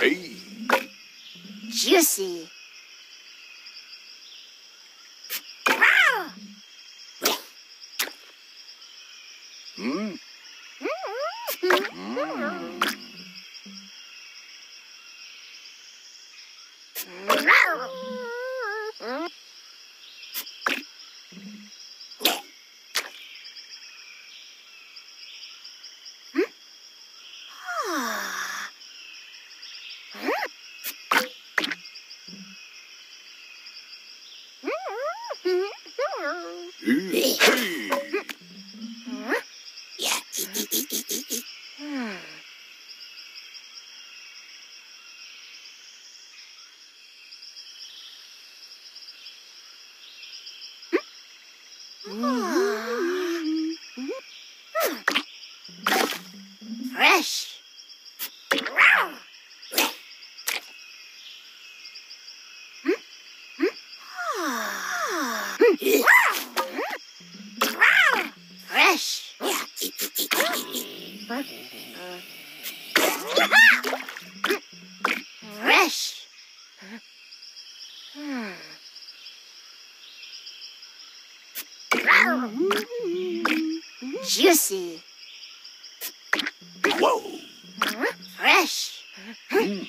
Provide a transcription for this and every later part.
Hey. Juicy. Wow. Mm. Mm. Mm. Fresh. Fresh. Fresh. Juicy. Whoa. Fresh. Mm.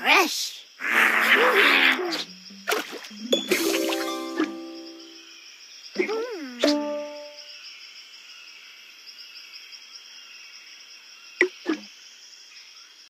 Fresh.